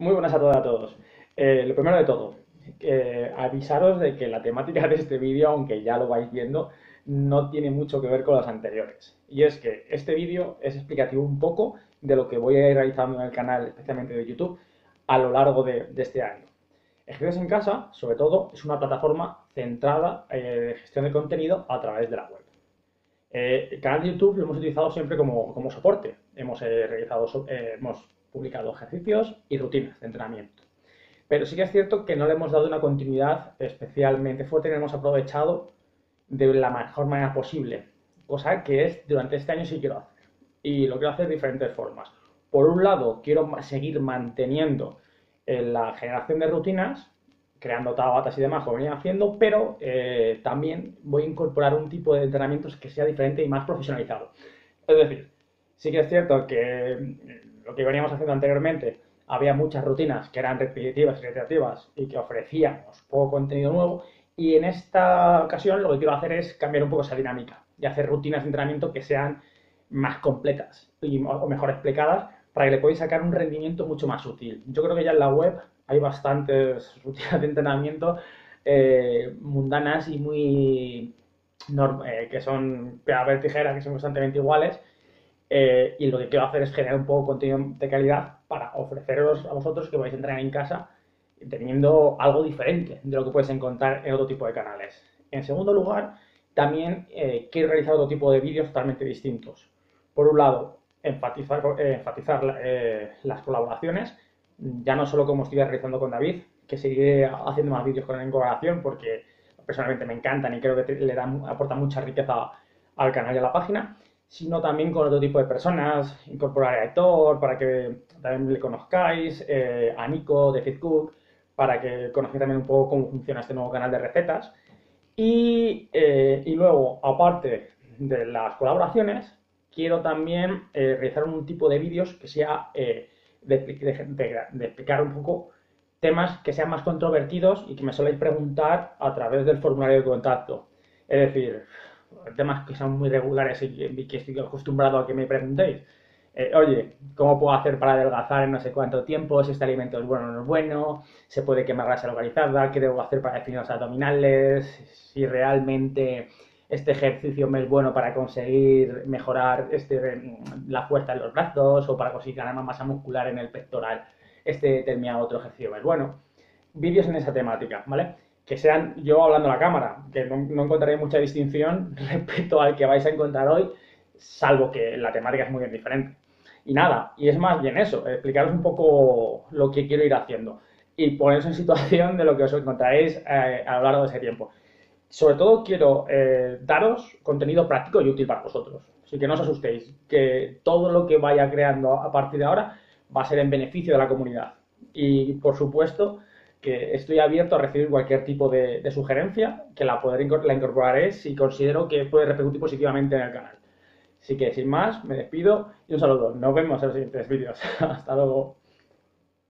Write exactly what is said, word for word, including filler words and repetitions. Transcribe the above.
Muy buenas a todas y a todos. Eh, lo primero de todo, eh, avisaros de que la temática de este vídeo, aunque ya lo vais viendo, no tiene mucho que ver con las anteriores. Y es que este vídeo es explicativo un poco de lo que voy a ir realizando en el canal, especialmente de YouTube, a lo largo de, de este año. Ejercicios en Casa, sobre todo, es una plataforma centrada en eh, gestión de contenido a través de la web. Eh, el canal de YouTube lo hemos utilizado siempre como, como soporte. Hemos eh, realizado... Eh, hemos, publicado ejercicios y rutinas de entrenamiento. Pero sí que es cierto que no le hemos dado una continuidad especialmente fuerte, no hemos aprovechado de la mejor manera posible, cosa que es durante este año sí quiero hacer. Y lo quiero hacer de diferentes formas. Por un lado, quiero seguir manteniendo eh, la generación de rutinas, creando tabatas y demás, como venía haciendo, pero eh, también voy a incorporar un tipo de entrenamientos que sea diferente y más profesionalizado. Es decir, sí que es cierto que... Eh, lo que veníamos haciendo anteriormente, había muchas rutinas que eran repetitivas y recreativas y que ofrecíamos poco contenido nuevo, y en esta ocasión lo que quiero hacer es cambiar un poco esa dinámica y hacer rutinas de entrenamiento que sean más completas y, o mejor explicadas, para que le podáis sacar un rendimiento mucho más útil. Yo creo que ya en la web hay bastantes rutinas de entrenamiento eh, mundanas y muy eh, que son a ver tijeras, que son constantemente iguales. Eh, y lo que quiero hacer es generar un poco de contenido de calidad para ofreceros a vosotros que vais a entrenar en casa teniendo algo diferente de lo que puedes encontrar en otro tipo de canales. En segundo lugar, también eh, quiero realizar otro tipo de vídeos totalmente distintos. Por un lado, enfatizar, eh, enfatizar eh, las colaboraciones, ya no solo como estoy realizando con David, que seguiré haciendo más vídeos con él en colaboración porque personalmente me encantan y creo que te, le dan, aporta mucha riqueza al canal y a la página, sino también con otro tipo de personas, incorporar a Héctor para que también le conozcáis, eh, a Nico de Fit Cook para que conozcáis también un poco cómo funciona este nuevo canal de recetas. Y, eh, y luego, aparte de las colaboraciones, quiero también eh, realizar un tipo de vídeos que sea eh, de, de, de, de explicar un poco temas que sean más controvertidos y que me soléis preguntar a través del formulario de contacto. Es decir, temas que son muy regulares y que estoy acostumbrado a que me preguntéis. Eh, oye, ¿cómo puedo hacer para adelgazar en no sé cuánto tiempo? Si este alimento es bueno o no es bueno, ¿se puede quemar grasa localizada? ¿Qué debo hacer para definir los abdominales? Si realmente este ejercicio me es bueno para conseguir mejorar este, la fuerza en los brazos o para conseguir ganar más masa muscular en el pectoral. Este determinado otro ejercicio es bueno. Vídeos en esa temática, ¿vale? Que sean yo hablando a la cámara, que no, no encontraré mucha distinción respecto al que vais a encontrar hoy, salvo que la temática es muy bien diferente. Y nada, y es más bien eso, explicaros un poco lo que quiero ir haciendo y poneros en situación de lo que os encontraréis eh, a lo largo de ese tiempo. Sobre todo quiero eh, daros contenido práctico y útil para vosotros, así que no os asustéis, que todo lo que vaya creando a partir de ahora va a ser en beneficio de la comunidad. Y por supuesto, que estoy abierto a recibir cualquier tipo de, de sugerencia, que la, podré, la incorporaré si considero que puede repercutir positivamente en el canal. Así que sin más, me despido y un saludo. Nos vemos en los siguientes vídeos. Hasta luego.